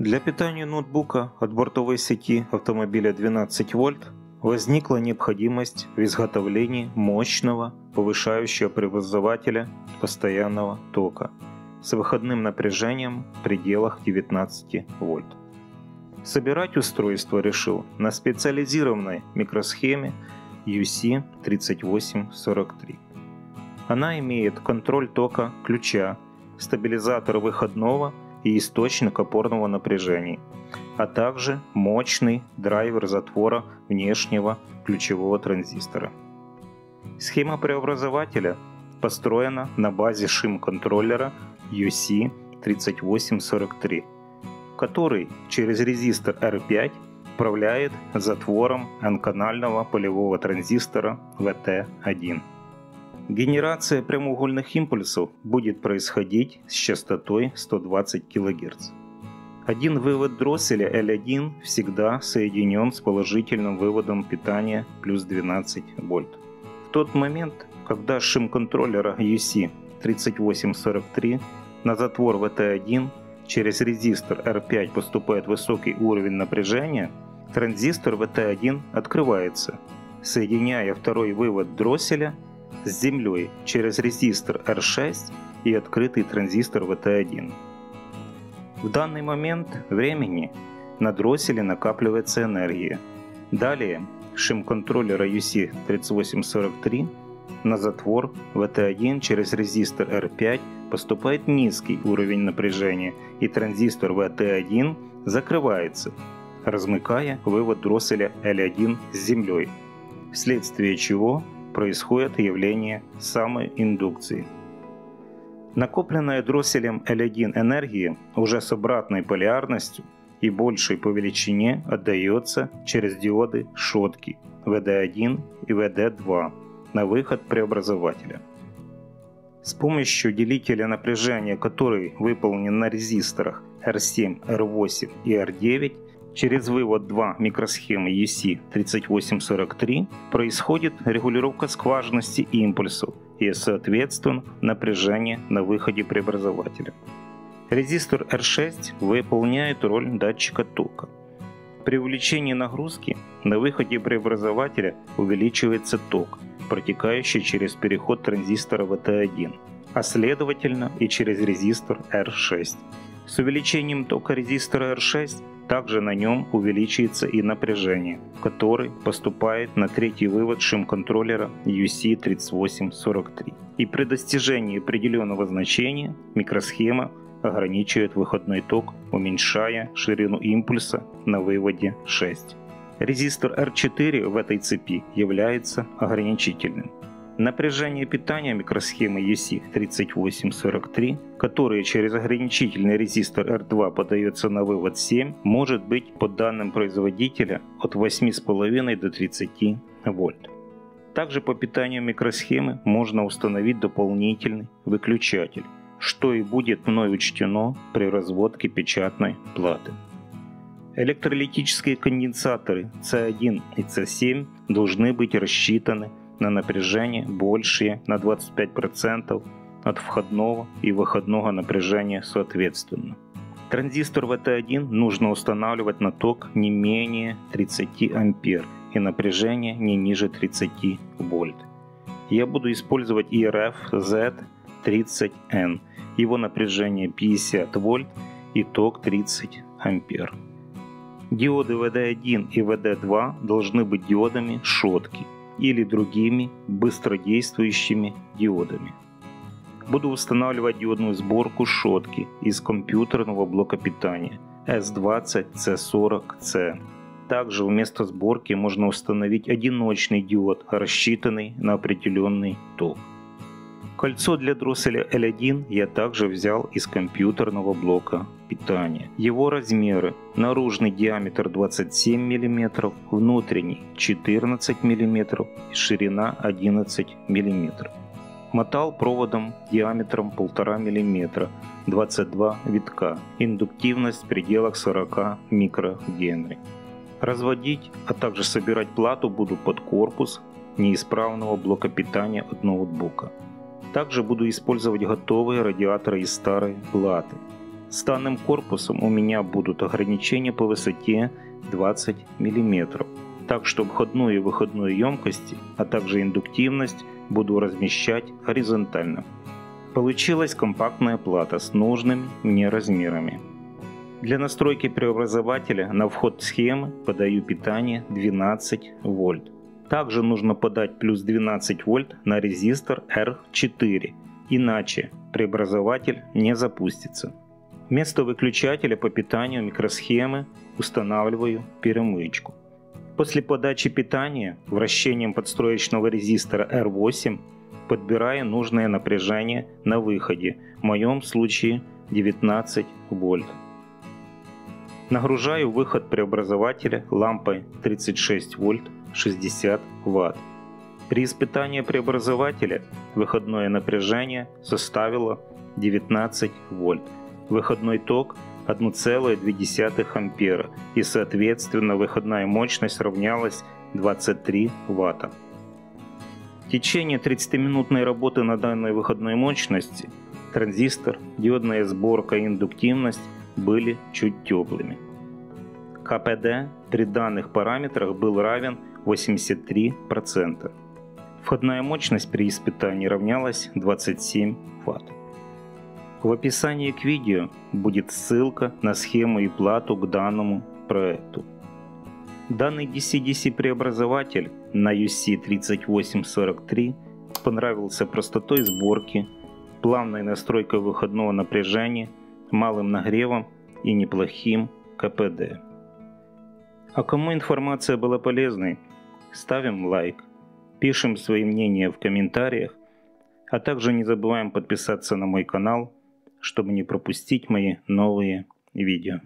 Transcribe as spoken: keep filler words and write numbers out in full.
Для питания ноутбука от бортовой сети автомобиля двенадцать вольт возникла необходимость в изготовлении мощного повышающего преобразователя постоянного тока с выходным напряжением в пределах девятнадцати вольт. Собирать устройство решил на специализированной микросхеме ю си тридцать восемь сорок три. Она имеет контроль тока ключа, стабилизатор выходного и источник опорного напряжения, а также мощный драйвер затвора внешнего ключевого транзистора. Схема преобразователя построена на базе шим-контроллера ю си тридцать восемь сорок три, который через резистор эр пять управляет затвором n-канального полевого транзистора ви ти один. Генерация прямоугольных импульсов будет происходить с частотой сто двадцать килогерц. Один вывод дросселя эл один всегда соединен с положительным выводом питания плюс двенадцать вольт. В тот момент, когда с шим-контроллера ю си тридцать восемь сорок три на затвор ви ти один через резистор эр пять поступает высокий уровень напряжения, транзистор ви ти один открывается, соединяя второй вывод дросселя с землей через резистор эр шесть и открытый транзистор ви ти один. В данный момент времени на дросселе накапливается энергия. Далее шим-контроллера ю си тридцать восемь сорок три на затвор ви ти один через резистор эр пять поступает низкий уровень напряжения, и транзистор ви ти один закрывается, размыкая вывод дросселя эл один с землей, вследствие чего происходит явление самоиндукции. Накопленная дросселем эл один энергия уже с обратной полярностью и большей по величине отдается через диоды шотки ви ди один и ви ди два на выход преобразователя. С помощью делителя напряжения, который выполнен на резисторах эр семь, эр восемь и эр девять, через вывод два микросхемы ю си тридцать восемь сорок три происходит регулировка скважинности импульсов и, соответственно, напряжение на выходе преобразователя. Резистор эр шесть выполняет роль датчика тока. При увеличении нагрузки на выходе преобразователя увеличивается ток, протекающий через переход транзистора ви ти один, а следовательно и через резистор эр шесть. С увеличением тока резистора эр шесть также на нем увеличивается и напряжение, которое поступает на третий вывод шим-контроллера ю си тридцать восемь сорок три. И при достижении определенного значения микросхема ограничивает выходной ток, уменьшая ширину импульса на выводе шесть. Резистор эр четыре в этой цепи является ограничительным. Напряжение питания микросхемы ю си тридцать восемь сорок три, которое через ограничительный резистор эр два подается на вывод семь, может быть, по данным производителя, от восьми с половиной до тридцати вольт. Также по питанию микросхемы можно установить дополнительный выключатель, что и будет мной учтено при разводке печатной платы. Электролитические конденсаторы си один и си семь должны быть рассчитаны на напряжение большее на двадцать пять процентов от входного и выходного напряжения соответственно. Транзистор ви ти один нужно устанавливать на ток не менее тридцати ампер и напряжение не ниже тридцати вольт. Я буду использовать и эр эф зет тридцать эн, его напряжение пятьдесят вольт и ток тридцать ампер. Диоды ви ди один и ви ди два должны быть диодами шотки или другими быстродействующими диодами. Буду устанавливать диодную сборку шотки из компьютерного блока питания эс двадцать си сорок си. Также вместо сборки можно установить одиночный диод, рассчитанный на определенный ток. Кольцо для дросселя эл один я также взял из компьютерного блока питания. Его размеры: наружный диаметр двадцать семь миллиметров, внутренний четырнадцать миллиметров и ширина одиннадцать миллиметров. Мотал проводом диаметром полтора миллиметра, двадцать два витка, индуктивность в пределах сорока микрогенри. Разводить, а также собирать плату буду под корпус неисправного блока питания от ноутбука. Также буду использовать готовые радиаторы из старой платы. С данным корпусом у меня будут ограничения по высоте двадцать миллиметров. Так что входную и выходную емкости, а также индуктивность буду размещать горизонтально. Получилась компактная плата с нужными мне размерами. Для настройки преобразователя на вход схемы подаю питание двенадцать вольт. Также нужно подать плюс двенадцать вольт на резистор эр четыре, иначе преобразователь не запустится. Вместо выключателя по питанию микросхемы устанавливаю перемычку. После подачи питания вращением подстроечного резистора эр восемь подбираю нужное напряжение на выходе, в моем случае девятнадцать вольт. Нагружаю выход преобразователя лампой тридцать шесть вольт шестьдесят ватт. При испытании преобразователя выходное напряжение составило девятнадцать вольт. Выходной ток одна целая две десятых ампера и соответственно выходная мощность равнялась двадцати трём ваттам. В течение тридцатиминутной работы на данной выходной мощности транзистор, диодная сборка и индуктивность были чуть теплыми. КПД при данных параметрах был равен восемьдесят три процента. Входная мощность при испытании равнялась двадцати семи ваттам. В описании к видео будет ссылка на схему и плату к данному проекту. Данный ди си ди си преобразователь на ю си тридцать восемь сорок три понравился простотой сборки, плавной настройкой выходного напряжения, малым нагревом и неплохим КПД. А кому информация была полезной, ставим лайк, пишем свои мнения в комментариях, а также не забываем подписаться на мой канал, чтобы не пропустить мои новые видео.